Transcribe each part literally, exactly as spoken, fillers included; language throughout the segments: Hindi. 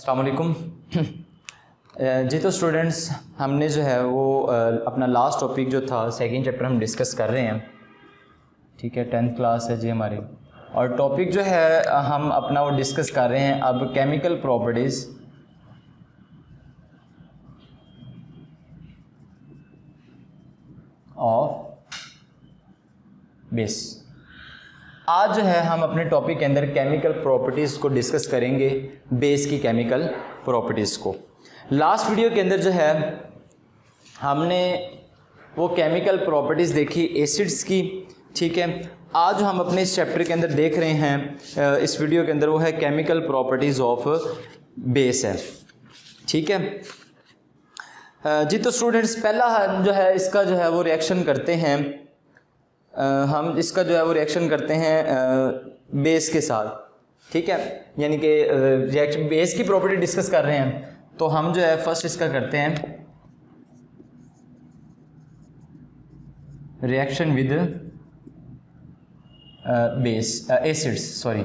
अस्सलामुअलैकुम। जी तो स्टूडेंट्स, हमने जो है वो अपना लास्ट टॉपिक जो था सेकेंड चैप्टर हम डिस्कस कर रहे हैं, ठीक है। टेंथ क्लास है जी हमारी, और टॉपिक जो है हम अपना वो डिस्कस कर रहे हैं अब केमिकल प्रॉपर्टीज़ ऑफ बेस। आज जो है हम अपने टॉपिक के अंदर केमिकल प्रॉपर्टीज़ को डिस्कस करेंगे, बेस की केमिकल प्रॉपर्टीज़ को। लास्ट वीडियो के अंदर जो है हमने वो केमिकल प्रॉपर्टीज़ देखी एसिड्स की, ठीक है। आज हम अपने इस चैप्टर के अंदर देख रहे हैं, इस वीडियो के अंदर, वो है केमिकल प्रॉपर्टीज़ ऑफ बेस है, ठीक है जी। तो स्टूडेंट्स, पहला जो है इसका जो है वो रिएक्शन करते हैं, आ, हम इसका जो है वो रिएक्शन करते हैं आ, बेस के साथ, ठीक है। यानी कि रिएक्शन बेस की प्रॉपर्टी डिस्कस कर रहे हैं, तो हम जो है फर्स्ट इसका करते हैं reaction with base acids, sorry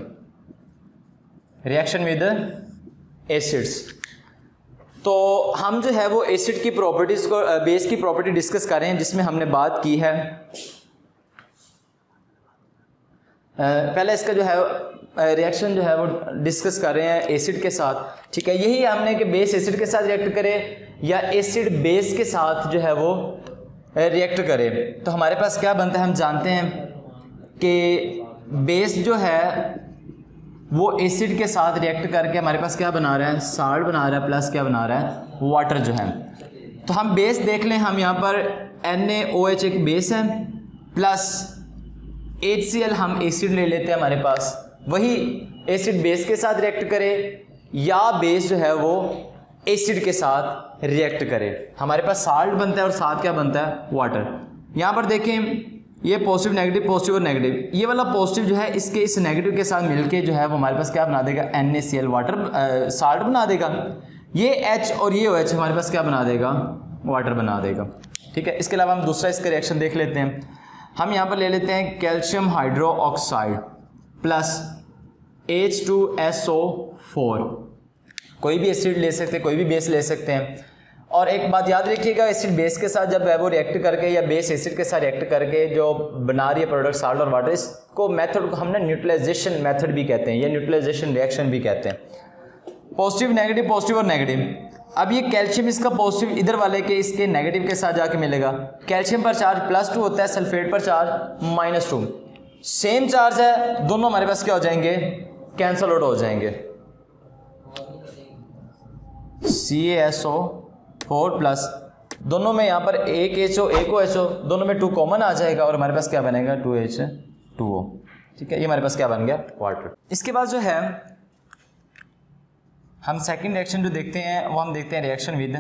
reaction with acids. तो हम जो है वो एसिड की प्रॉपर्टीज़ को आ, बेस की प्रॉपर्टी डिस्कस कर रहे हैं, जिसमें हमने बात की है पहले इसका जो है रिएक्शन जो है वो डिस्कस कर रहे हैं एसिड के साथ, ठीक है। यही हमने कि बेस एसिड के साथ रिएक्ट करे या एसिड बेस के साथ जो है वो रिएक्ट करे, तो हमारे पास क्या बनता है। हम जानते हैं कि बेस जो है वो एसिड के साथ रिएक्ट करके हमारे पास क्या बना रहा है, साल्ट बना रहा है, प्लस क्या बना रहा है, वाटर जो है। तो हम बेस देख लें, हम यहाँ पर एन ए ओ एच एक बेस है, प्लस एच सी एल हम एसिड ले लेते हैं, हमारे पास वही एसिड बेस के साथ रिएक्ट करे या बेस जो है वो एसिड के साथ रिएक्ट करे, हमारे पास साल्ट बनता है और साथ क्या बनता है, वाटर। यहाँ पर देखें, ये पॉजिटिव नेगेटिव, पॉजिटिव और नेगेटिव, ये वाला पॉजिटिव जो है इसके इस नेगेटिव के साथ मिलके जो है वो हमारे पास क्या बना देगा, N A C L water salt बना देगा। ये एच और ये ओ एच हमारे पास क्या बना देगा, वाटर बना देगा, ठीक है। इसके अलावा हम दूसरा इसका रिएक्शन देख लेते हैं। हम यहाँ पर ले लेते हैं calcium hydro oxide plus H two S O four, कोई भी एसिड ले सकते हैं, कोई भी बेस ले सकते हैं। और एक बात याद रखिएगा, एसिड बेस के साथ जब वो रिएक्ट करके या बेस एसिड के साथ रिएक्ट करके जो बना रही है प्रोडक्ट साल्ट और वाटर, इसको मेथड को हमने न्यूट्रलाइजेशन मेथड भी कहते हैं या न्यूट्रलाइजेशन रिएक्शन भी कहते हैं। पॉजिटिव नेगेटिव, पॉजिटिव और नेगेटिव। अब ये कैल्शियम इसका पॉजिटिव इधर वाले के इसके नेगेटिव के साथ जाके मिलेगा। कैल्शियम पर चार्ज प्लस टू होता है, सल्फेट पर charge minus two, same charge है, दोनों हमारे पास क्या हो जाएंगे, कैंसल आउट हो जाएंगे। C A S O four plus, दोनों में यहाँ पर एक एच ओ एक ओ एच ओ, दोनों में टू कॉमन आ जाएगा और हमारे पास क्या बनेगा, टू एच टू ओ, ठीक है। ये हमारे पास क्या बन गया, वाटर। इसके बाद जो है हम सेकंड रिएक्शन जो देखते हैं वो हम देखते हैं रिएक्शन विद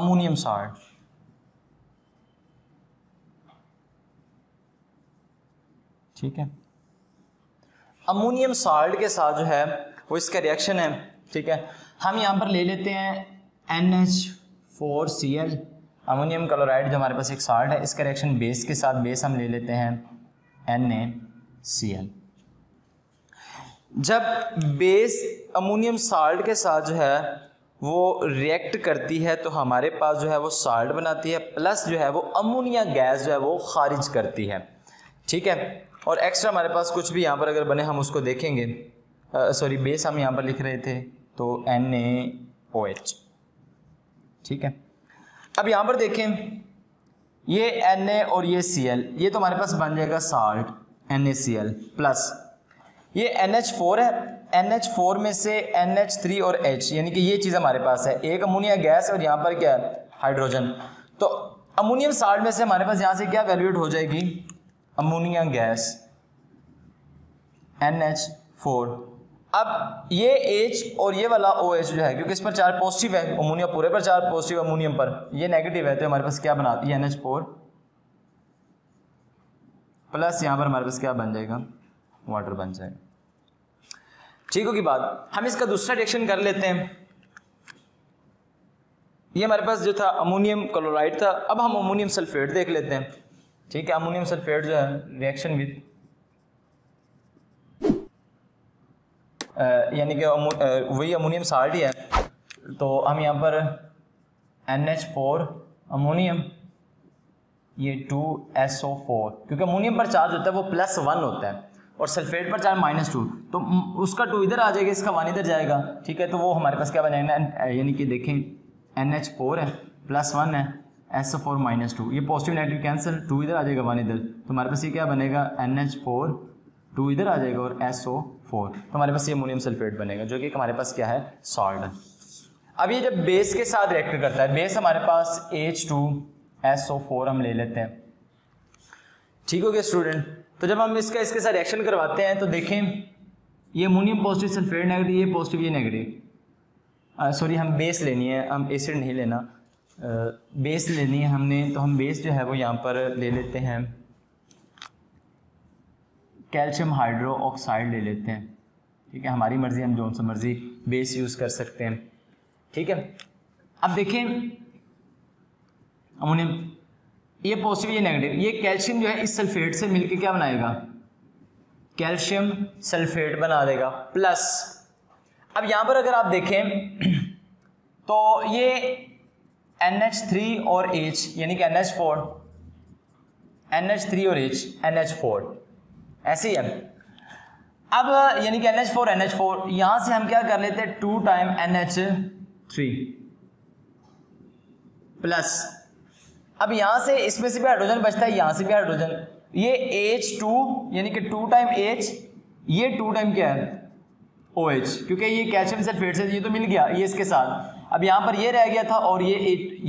अमोनियम साल्ट। ठीक है, अमोनियम साल्ट के साथ जो है वो इसका रिएक्शन है, ठीक है। हम यहाँ पर ले लेते हैं N H four C L, ammonium chloride जो हमारे पास एक साल्ट है, इसका रिएक्शन बेस के साथ, बेस हम ले लेते हैं एन ए सी एल। जब बेस अमोनियम साल्ट के साथ जो है वो रिएक्ट करती है तो हमारे पास जो है वो साल्ट बनाती है, प्लस जो है वो अमोनिया गैस जो है वो खारिज करती है, ठीक है। और एक्स्ट्रा हमारे पास कुछ भी यहाँ पर अगर बने हम उसको देखेंगे, सॉरी बेस हम यहाँ पर लिख रहे थे तो एन ए ओ एच, ठीक है। अब यहाँ पर देखें, ये एन ए और ये सी एल, ये तो हमारे पास बन जाएगा salt N A C L plus, ये एन एच फोर है, एन एच फोर में से एन एच थ्री और H, यानी कि ये चीज़ हमारे पास है, एक अमोनिया गैस और यहाँ पर क्या है, हाइड्रोजन। तो अमोनियम साल्ट में से हमारे पास यहाँ से क्या वैल्यूएट हो जाएगी, ammonia gas N H four. अब ये H और ये वाला ओ एच जो है, क्योंकि इस पर चार पॉजिटिव है, अमोनिया पूरे पर चार पॉजिटिव, अमोनियम पर ये नेगेटिव है, तो हमारे पास क्या बनाती है एन एच फोर प्लस, यहाँ पर हमारे पास क्या बन जाएगा, वाटर बन जाएगा, ठीक होगी बात। हम इसका दूसरा रिएक्शन कर लेते हैं। ये हमारे पास जो था अमोनियम क्लोराइड था, अब हम अमोनियम सल्फेट देख लेते हैं, ठीक है। अमोनियम सल्फेट जो है रिएक्शन विद यानी कि वही अमोनियम साल्ट ही है। तो हम यहाँ पर एन एच फोर अमोनियम, ये टू एस ओ फोर, क्योंकि अमोनियम पर चार्ज होता है वो प्लस वन होता है और सल्फेट पर चार्ज माइनस टू, तो उसका टू इधर आ जाएगा, इसका वन इधर जाएगा, ठीक है। तो वो हमारे पास क्या बन जाएगा, यानी कि देखें एन एच फोर है प्लस वन है S O four minus two, ये पॉजिटिव नेगेटिव कैंसिल, टू इधर आ जाएगा वन इधर, तो हमारे पास ये क्या बनेगा एन एच फोर, टू इधर आ जाएगा और एस ओ फोर, तो हमारे पास ये अमोनियम सल्फेट बनेगा जो कि हमारे पास क्या है सॉल्ट है। अब ये जब बेस के साथ रिएक्ट करता है, बेस हमारे पास H two S O four हम ले लेते हैं, ठीक हो गया स्टूडेंट। तो जब हम इसका इसके साथ रिएक्शन करवाते हैं तो देखें ये अमोनियम पॉजिटिव सल्फेट नेगेटिव, ये पॉजिटिव ये नेगेटिव, सॉरी हम बेस लेनी है, हम एसिड नहीं लेना, बेस लेनी है हमने। तो हम बेस जो है वो यहाँ पर ले लेते हैं कैल्शियम हाइड्रो ऑक्साइड ले लेते हैं, ठीक है, हमारी मर्ज़ी, हम जो सा मर्ज़ी बेस यूज़ कर सकते हैं, ठीक है। अब देखें अमोनियम ये पॉजिटिव ये नेगेटिव, ये कैल्शियम जो है इस सल्फेट से मिलके क्या बनाएगा, कैल्शियम सल्फेट बना देगा प्लस। अब यहाँ पर अगर आप देखें तो ये एन एच थ्री और H यानी कि N H four, N H three और H, एन एच फोर ऐसे ही है। अब यानी कि N H four N H four यहाँ से हम क्या कर लेते हैं two time N H three plus. अब यहाँ से इसमें से भी हाइड्रोजन बचता है, यहाँ से भी हाइड्रोजन, ये एच टू यानी कि टू टाइम H, ये टू टाइम क्या है OH, क्योंकि ये कैल्शियम सल्फेट से ये तो मिल गया ये इसके साथ, अब यहाँ पर ये रह गया था और ये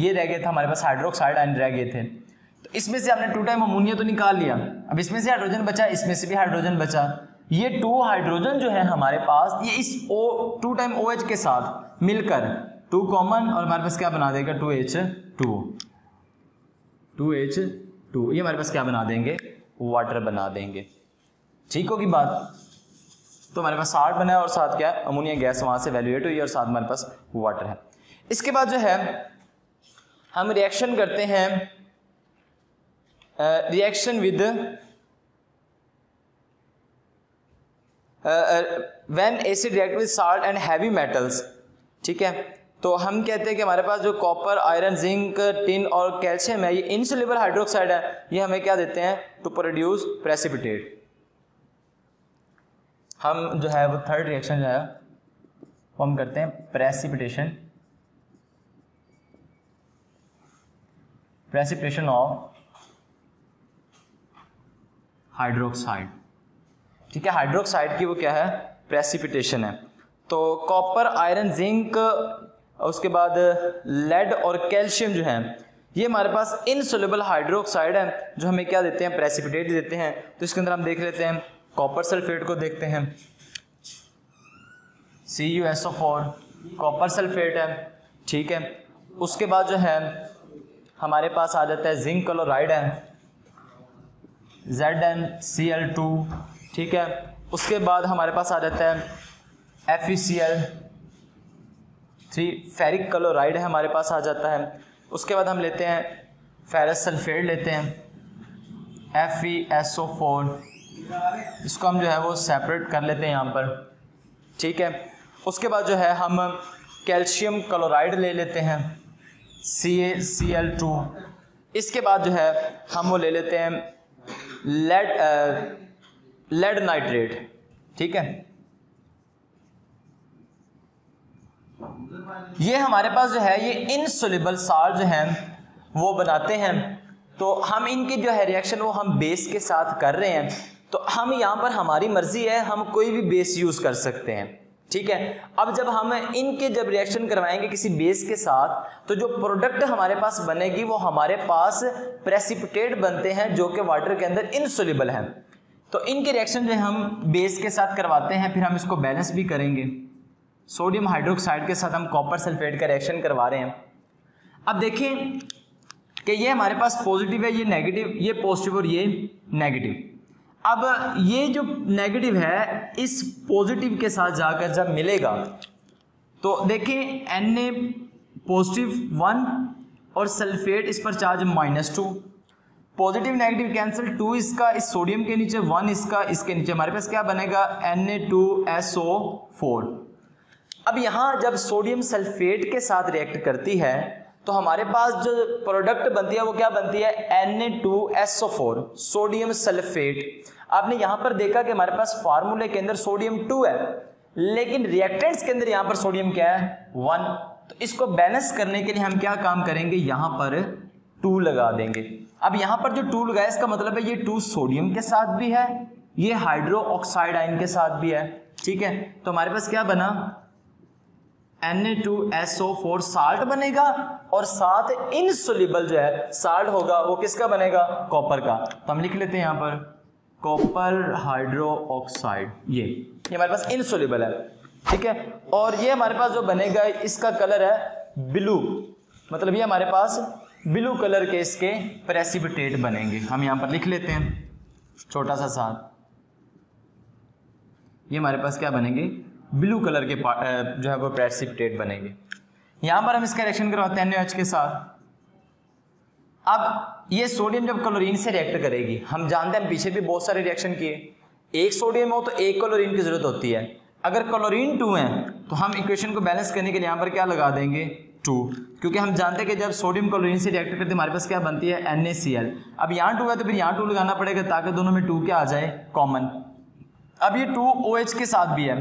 ये रह गया था हमारे पास हाइड्रोक्साइड आयन रह गए थे, तो इसमें से हमने टू टाइम अमोनिया तो निकाल लिया। अब इसमें से हाइड्रोजन बचा, इसमें से भी हाइड्रोजन बचा, ये टू हाइड्रोजन जो है हमारे पास ये इस ओ टू टाइम OH के साथ मिलकर टू कॉमन और हमारे पास क्या बना देगा two H two, two H two, ये हमारे पास क्या बना देंगे वाटर बना देंगे, ठीक होगी बात। तो हमारे पास साल्ट बना है और साथ क्या है अमोनिया गैस वहाँ से वैल्यूएट हुई और साथ हमारे पास वाटर है। इसके बाद जो है हम रिएक्शन करते हैं reaction with when acid react with salt and heavy metals, ठीक है। तो हम कहते हैं कि हमारे पास जो कॉपर आयरन जिंक टिन और कैल्शियम है ये इनसोल्युबल हाइड्रोक्साइड है, ये हमें क्या देते हैं टू प्रोड्यूस प्रेसिपिटेट। हम जो है वो थर्ड रिएक्शन जो है वो हम करते हैं प्रेसिपिटेशन प्रेसिपिटेशन ऑफ हाइड्रोक्साइड, ठीक है। हाइड्रोक्साइड की वो क्या है प्रेसिपिटेशन है। तो कॉपर आयरन जिंक उसके बाद लेड और कैल्शियम जो है ये हमारे पास इनसोल्युबल हाइड्रोक्साइड है जो हमें क्या देते हैं प्रेसिपिटेट देते हैं। तो इसके अंदर हम देख लेते हैं कॉपर सल्फेट को देखते हैं C U S O four copper sulphate है, ठीक है। उसके बाद जो है हमारे पास आ जाता है जिंक क्लोराइड है Z N C L two, ठीक है। उसके बाद हमारे पास आ जाता है F E C L three ferric chloride है हमारे पास आ जाता है। उसके बाद हम लेते हैं फेरस सल्फेट लेते हैं F E S O four, इसको हम जो है वो सेपरेट कर लेते हैं यहाँ पर, ठीक है। उसके बाद जो है हम कैल्शियम क्लोराइड ले लेते हैं सी ए सी एल टू। इसके बाद जो है हम वो ले लेते हैं लेड लेड नाइट्रेट, ठीक है। ये हमारे पास जो है ये इनसोल्युबल साल्ट जो हैं वो बनाते हैं। तो हम इनकी जो है रिएक्शन वो हम बेस के साथ कर रहे हैं, तो हम यहाँ पर हमारी मर्जी है, हम कोई भी बेस यूज़ कर सकते हैं, ठीक है। अब जब हम इनके जब रिएक्शन करवाएंगे किसी बेस के साथ तो जो प्रोडक्ट हमारे पास बनेगी वो हमारे पास प्रेसिपिटेट बनते हैं जो कि वाटर के अंदर इनसोल्युबल हैं। तो इनके रिएक्शन जो हम बेस के साथ करवाते हैं, फिर हम इसको बैलेंस भी करेंगे। सोडियम हाइड्रोक्साइड के साथ हम कॉपर सल्फेट का रिएक्शन करवा रहे हैं। अब देखें कि ये हमारे पास पॉजिटिव है, ये नेगेटिव, ये पॉजिटिव और ये नेगेटिव। अब ये जो नेगेटिव है इस पॉजिटिव के साथ जाकर जब मिलेगा तो देखें एन ए पॉजिटिव वन और सल्फेट इस पर charge minus two, positive negative cancel, to इसका इस सोडियम के नीचे, वन इसका इसके नीचे, हमारे पास क्या बनेगा N A two S O four. अब यहाँ जब सोडियम सल्फेट के साथ रिएक्ट करती है तो हमारे पास जो प्रोडक्ट बनती है वो क्या बनती है N A two S O four sodium sulphate. आपने यहाँ पर देखा कि हमारे पास फार्मूले के अंदर सोडियम टू है लेकिन रिएक्टेंट्स के अंदर यहाँ पर सोडियम क्या है वन। तो इसको बैलेंस करने के लिए हम क्या काम करेंगे, यहाँ पर टू लगा देंगे। अब यहाँ पर जो टू लगाया इसका मतलब है ये टू सोडियम के साथ भी है, ये हाइड्रो ऑक्साइड आयन के साथ भी है, ठीक है। तो हमारे पास क्या बना N A two S O four salt बनेगा और साथ इनसोल्यूबल जो है साल्ट होगा वो किसका बनेगा कॉपर का। तो हम लिख लेते हैं यहाँ पर कॉपर हाइड्रो ऑक्साइड, ये ये हमारे पास इनसोल्यूबल है, ठीक है। और ये हमारे पास जो बनेगा इसका कलर है ब्लू, मतलब ये हमारे पास ब्लू कलर के इसके प्रेसिपिटेट बनेंगे। हम यहाँ पर लिख लेते हैं छोटा सा साथ, ये हमारे पास क्या बनेंगे ब्लू कलर के जो है वो प्रेसिपिटेट बनेंगे। यहाँ पर हम इसका रिएक्शन करवाते हैं एन ओ एच के साथ। अब ये सोडियम जब क्लोरीन से रिएक्ट करेगी, हम जानते हैं हम पीछे भी बहुत सारे रिएक्शन किए, एक सोडियम हो तो एक क्लोरीन की जरूरत होती है। अगर क्लोरीन टू है तो हम इक्वेशन को बैलेंस करने के लिए यहाँ पर क्या लगा देंगे टू, क्योंकि हम जानते हैं कि जब सोडियम क्लोरीन से रिएक्ट करते हैं हमारे पास क्या बनती है एन ए सी एल। अब यहाँ टू है तो फिर यहाँ टू लगाना पड़ेगा ताकि दोनों में टू क्या आ जाए कॉमन। अब ये टू ओ एच के साथ भी है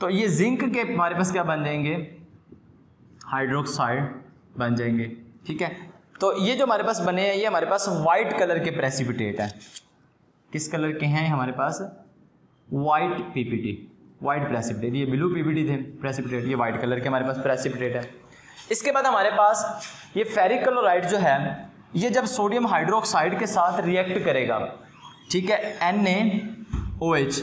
तो ये जिंक के हमारे पास क्या बन जाएंगे हाइड्रोक्साइड बन जाएंगे, ठीक है। तो ये जो हमारे पास बने हैं ये हमारे पास वाइट कलर के प्रेसिपिटेट हैं, किस कलर के हैं हमारे पास वाइट पीपीटी वाइट प्रेसिपिटेट, ये ब्लू पीपीटी थे प्रेसिपिटेट, ये वाइट कलर के हमारे पास प्रेसिपिटेट है। इसके बाद हमारे पास ये फेरिक क्लोराइड जो है ये जब सोडियम हाइड्रोक्साइड के साथ रिएक्ट करेगा, ठीक है एन ए ओ एच।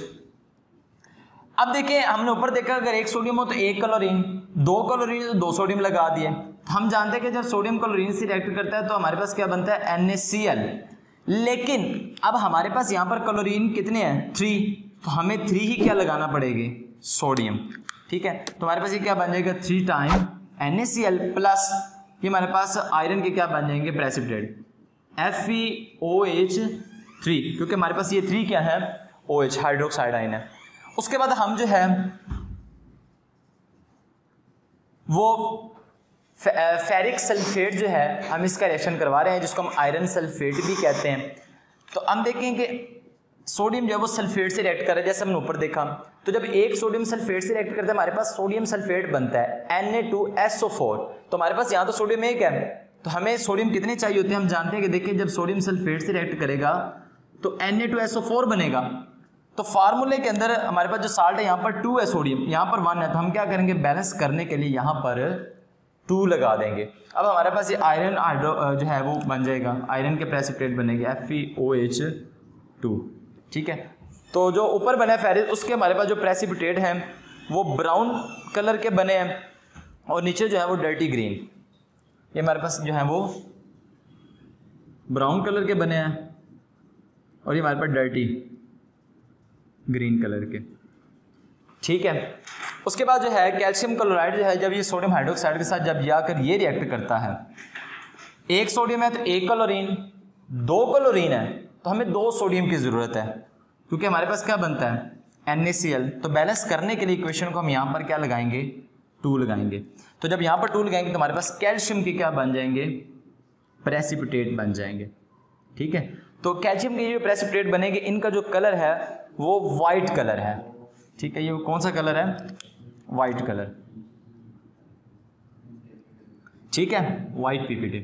अब देखिए हमने ऊपर देखा अगर एक सोडियम हो तो एक क्लोरीन, दो क्लोरीन तो दो सोडियम लगा दिए। हम जानते हैं कि जब सोडियम क्लोरीन से रिएक्ट करता है तो हमारे पास क्या बनता है एन ए सी एल, लेकिन अब हमारे पास यहाँ पर क्लोरीन कितने हैं थ्री, तो हमें थ्री ही क्या लगाना पड़ेगी सोडियम, ठीक है। तो हमारे पास ये क्या बन जाएगा three time N A C L plus ये हमारे पास आयरन के क्या बन जाएंगे precipitate F E O H three, क्योंकि हमारे पास ये थ्री क्या है ओ एच हाइड्रोक्साइड आयन है। उसके बाद हम जो है वो फेरिक सल्फेट जो है हम इसका रिएक्शन करवा रहे हैं जिसको हम आयरन सल्फेट भी कहते हैं। तो हम देखें कि सोडियम जो है वो सल्फेट से रिएक्ट कर रहा है, जैसे हमने ऊपर देखा तो जब एक सोडियम सल्फेट से रिएक्ट करता है हमारे पास सोडियम सल्फेट बनता है N A two S O four. तो हमारे पास यहाँ तो सोडियम एक है तो हमें सोडियम कितने चाहिए होते हैं, हम जानते हैं कि देखिए जब सोडियम सल्फेट से रिएक्ट करेगा तो N A two S O four बनेगा। तो फार्मूले के अंदर हमारे पास जो साल्ट है यहाँ पर टू है, सोडियम यहाँ पर वन है, तो हम क्या करेंगे बैलेंस करने के लिए यहाँ पर टू लगा देंगे। अब हमारे पास ये आयरन हाइड्रो जो है वो बन जाएगा आयरन के प्रेसिपिटेट बनेंगे F E O H two, ठीक है। तो जो ऊपर बने फेरिक उसके हमारे पास जो प्रेसिपिटेट हैं वो ब्राउन कलर के बने हैं और नीचे जो है वो डर्टी ग्रीन, ये हमारे पास जो है वो ब्राउन कलर के बने हैं और ये हमारे पास डर्टी ग्रीन कलर के, ठीक है। उसके बाद जो है कैल्शियम क्लोराइड जो है जब ये सोडियम हाइड्रोक्साइड के साथ जब ये आकर ये रिएक्ट करता है, एक सोडियम है तो एक क्लोरीन, दो क्लोरीन है तो हमें दो सोडियम की ज़रूरत है क्योंकि हमारे पास क्या बनता है एन ए सी एल। तो बैलेंस करने के लिए इक्वेशन को हम यहाँ पर क्या लगाएंगे टू लगाएंगे। तो जब यहाँ पर टू लगाएंगे तो हमारे पास कैल्शियम के क्या बन जाएंगे प्रेसिपिटेट बन जाएंगे, ठीक है। तो कैल्शियम के जो प्रेसिपिटेट बनेंगे इनका जो कलर है वो वाइट कलर है, ठीक है। ये कौन सा कलर है वाइट कलर, ठीक है वाइट पीपीटी।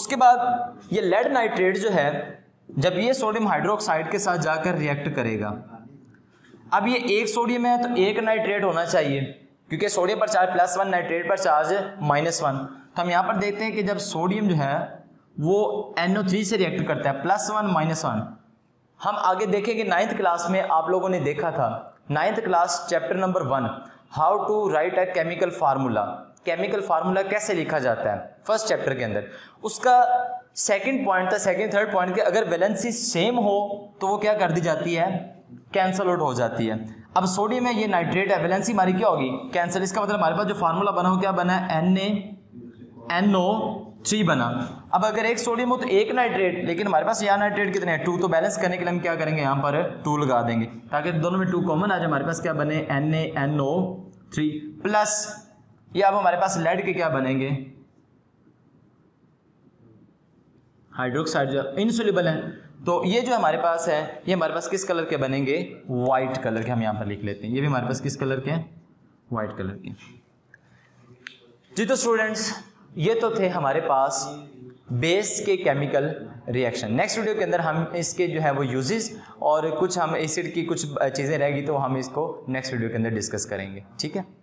उसके बाद ये लेड नाइट्रेट जो है जब ये सोडियम हाइड्रोक्साइड के साथ जाकर रिएक्ट करेगा, अब ये एक सोडियम है तो एक नाइट्रेट होना चाहिए क्योंकि सोडियम पर चार्ज प्लस वन नाइट्रेट पर चार्ज माइनस वन। तो हम यहाँ पर देखते हैं कि जब सोडियम जो है वो एन ओ थ्री से रिएक्ट करता है प्लस वन माइनस वन। हम आगे देखेंगे नाइन्थ क्लास में आप लोगों ने देखा था ninth class chapter number one how to write a chemical formula, chemical formula कैसे लिखा जाता है फर्स्ट चैप्टर के अंदर। उसका सेकंड पॉइंट था सेकंड थर्ड पॉइंट के अगर वैलेंसी सेम हो तो वो क्या कर दी जाती है कैंसल आउट हो जाती है। अब सोडियम है ये नाइट्रेट है, वैलेंसी हमारी क्या होगी कैंसल, इसका मतलब हमारे पास जो फार्मूला बना हो क्या बना है N A N O three बना। अब अगर एक सोडियम हो तो एक नाइट्रेट, लेकिन हमारे पास यहाँ नाइट्रेट कितने हैं, टू। तो बैलेंस करने के लिए हम क्या करेंगे, यहाँ पर टू लगा देंगे ताकि दोनों में टू कॉमन आ जाए। हमारे पास क्या बने, N A N O three plus, ये अब हमारे पास लेड के क्या बनेंगे, हाइड्रोक्साइड जो इनसोल्यूबल है। तो ये जो हमारे पास है ये हमारे पास किस कलर के बनेंगे, वाइट कलर के। हम यहाँ पर लिख लेते हैं, ये भी हमारे पास किस कलर के, वाइट कलर के जी। तो स्टूडेंट्स ये तो थे हमारे पास बेस के केमिकल रिएक्शन। नेक्स्ट वीडियो के अंदर हम इसके जो है वो यूजेस और कुछ हम एसिड की कुछ चीज़ें रहेगी तो हम इसको नेक्स्ट वीडियो के अंदर डिस्कस करेंगे, ठीक है।